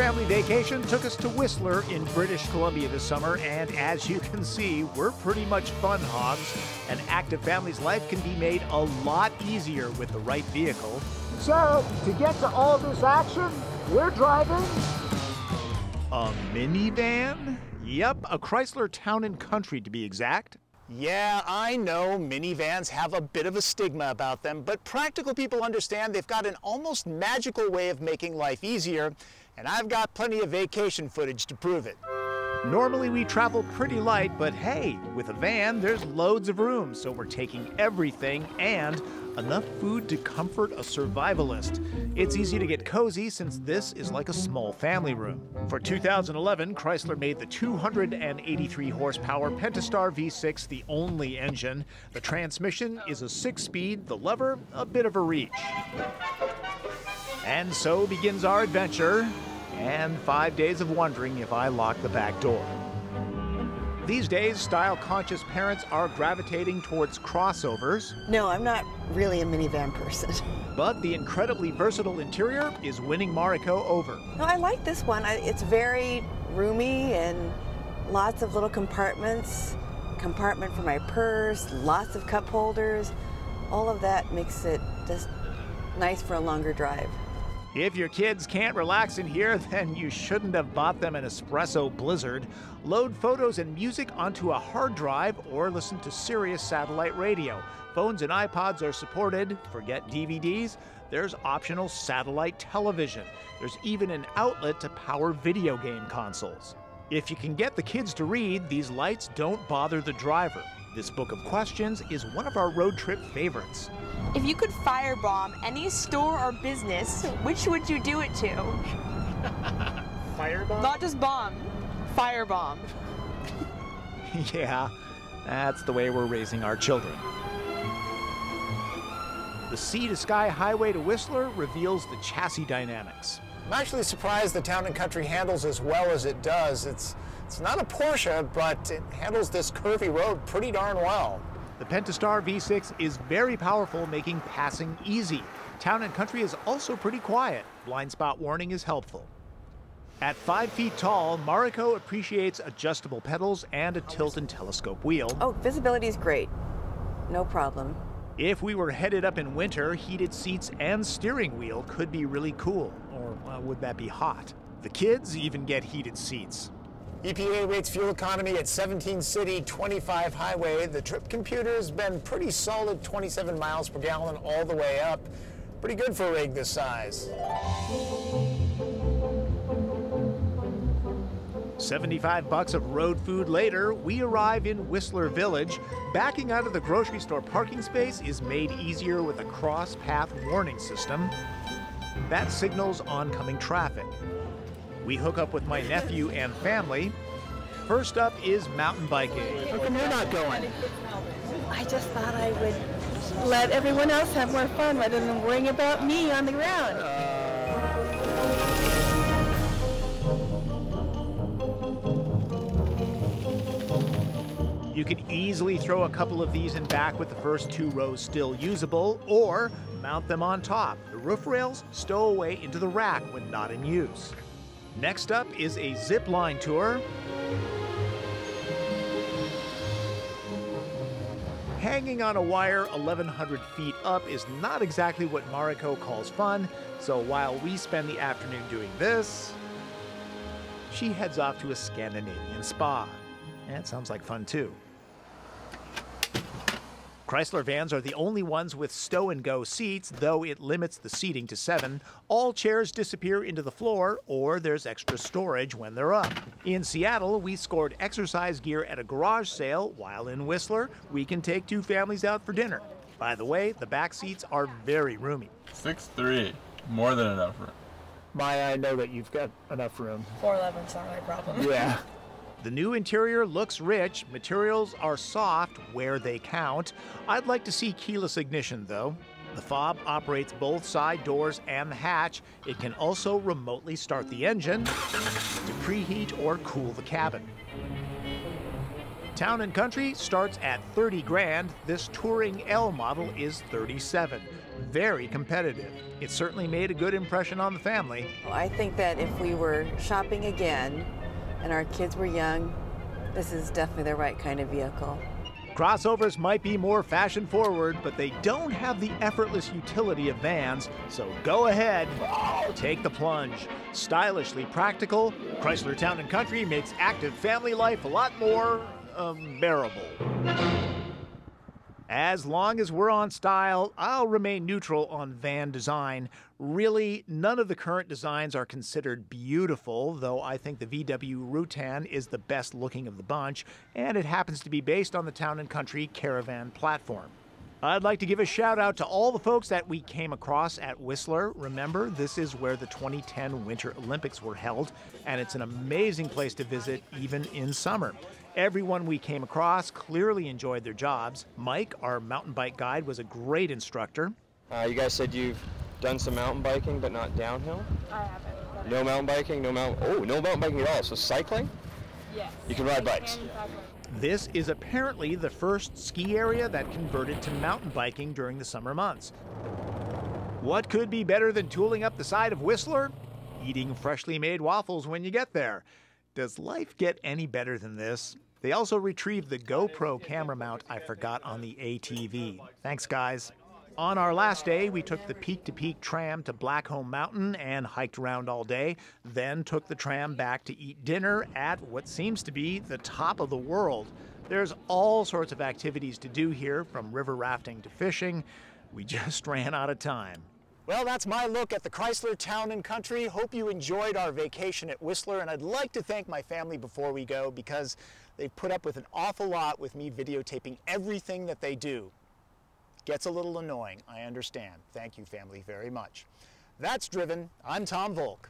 family vacation took us to Whistler in British Columbia this summer, and as you can see, we're pretty much fun hogs. An active family's life can be made a lot easier with the right vehicle. So, to get to all this action, we're driving a minivan? Yep, a Chrysler Town and Country to be exact. Yeah, I know minivans have a bit of a stigma about them, but practical people understand they've got an almost magical way of making life easier, and I've got plenty of vacation footage to prove it. Normally we travel pretty light, but hey, with a van, there's loads of room, so we're taking everything and enough food to comfort a survivalist. It's easy to get cozy since this is like a small family room. For 2011, Chrysler made the 283 horsepower Pentastar V6 the only engine. The transmission is a 6-speed, the lever a bit of a reach. And so begins our adventure and 5 days of wondering if I locked the back door. These days, style-conscious parents are gravitating towards crossovers. No, I'm not really a minivan person. But the incredibly versatile interior is winning Mariko over. No, I like this one. It's very roomy and lots of little compartments. Compartment for my purse, lots of cup holders. All of that makes it just nice for a longer drive. If your kids can't relax in here, then you shouldn't have bought them an espresso blizzard. Load photos and music onto a hard drive or listen to Sirius satellite radio. Phones and iPods are supported. Forget DVDs. There's optional satellite television. There's even an outlet to power video game consoles. If you can get the kids to read, these lights don't bother the driver. This book of questions is one of our road trip favorites. If you could firebomb any store or business, which would you do it to? Firebomb? Not just bomb, firebomb. Yeah, that's the way we're raising our children. The Sea to Sky Highway to Whistler reveals the chassis dynamics. I'm actually surprised the Town and Country handles as well as it does. It's not a Porsche, but it handles this curvy road pretty darn well. The Pentastar V6 is very powerful, making passing easy. Town and Country is also pretty quiet. Blind spot warning is helpful. At 5 feet tall, Mariko appreciates adjustable pedals and a tilt and telescope wheel. Oh, visibility is great. No problem. If we were headed up in winter, heated seats and steering wheel could be really cool. Or would that be hot? The kids even get heated seats. EPA rates fuel economy at 17 city, 25 highway. The trip computer's been pretty solid 27 miles per gallon all the way up. Pretty good for a rig this size. 75 bucks of road food later, we arrive in Whistler Village. Backing out of the grocery store parking space is made easier with a cross-path warning system. That signals oncoming traffic. We hook up with my nephew and family. First up is mountain biking. How come you're not going? I just thought I would let everyone else have more fun rather than worrying about me on the ground. You can easily throw a couple of these in back with the first two rows still usable, or mount them on top. The roof rails stow away into the rack when not in use. Next up is a zip line tour. Hanging on a wire 1,100 feet up is not exactly what Mariko calls fun, so while we spend the afternoon doing this, she heads off to a Scandinavian spa. That sounds like fun too. Chrysler vans are the only ones with stow-and-go seats, though it limits the seating to 7. All chairs disappear into the floor, or there's extra storage when they're up. In Seattle, we scored exercise gear at a garage sale, while in Whistler, we can take two families out for dinner. By the way, the back seats are very roomy. 6'3", more than enough room. I know that you've got enough room. 4'11's not my problem. Yeah. The new interior looks rich, materials are soft where they count. I'd like to see keyless ignition though. The fob operates both side doors and the hatch. It can also remotely start the engine to preheat or cool the cabin. Town and Country starts at 30 grand. This Touring L model is 37. very competitive. It certainly made a good impression on the family. Well, I think that if we were shopping again and our kids were young, this is definitely the right kind of vehicle. Crossovers might be more fashion forward, but they don't have the effortless utility of vans, so go ahead, take the plunge. Stylishly practical, Chrysler Town and Country makes active family life a lot more bearable. As long as we're on style, I'll remain neutral on van design. Really, none of the current designs are considered beautiful, though I think the VW Routan is the best looking of the bunch, and it happens to be based on the Town and Country Caravan platform. I'd like to give a shout out to all the folks that we came across at Whistler. Remember, this is where the 2010 Winter Olympics were held, and it's an amazing place to visit even in summer. Everyone we came across clearly enjoyed their jobs. Mike, our mountain bike guide, was a great instructor. You guys said you've done some mountain biking, but not downhill? I haven't. No mountain biking, no mountain biking at all. So cycling? Yes. You can ride bikes. This is apparently the first ski area that converted to mountain biking during the summer months. What could be better than tooling up the side of Whistler? Eating freshly made waffles when you get there. Does life get any better than this? They also retrieved the GoPro camera mount I forgot on the ATV. Thanks, guys. On our last day, we took the peak-to-peak tram to Blackcomb Mountain and hiked around all day, then took the tram back to eat dinner at what seems to be the top of the world. There's all sorts of activities to do here, from river rafting to fishing. We just ran out of time. Well, that's my look at the Chrysler Town and Country. Hope you enjoyed our vacation at Whistler, and I'd like to thank my family before we go because they've put up with an awful lot with me videotaping everything that they do. Gets a little annoying, I understand. Thank you, family, very much. That's Driven. I'm Tom Voelk.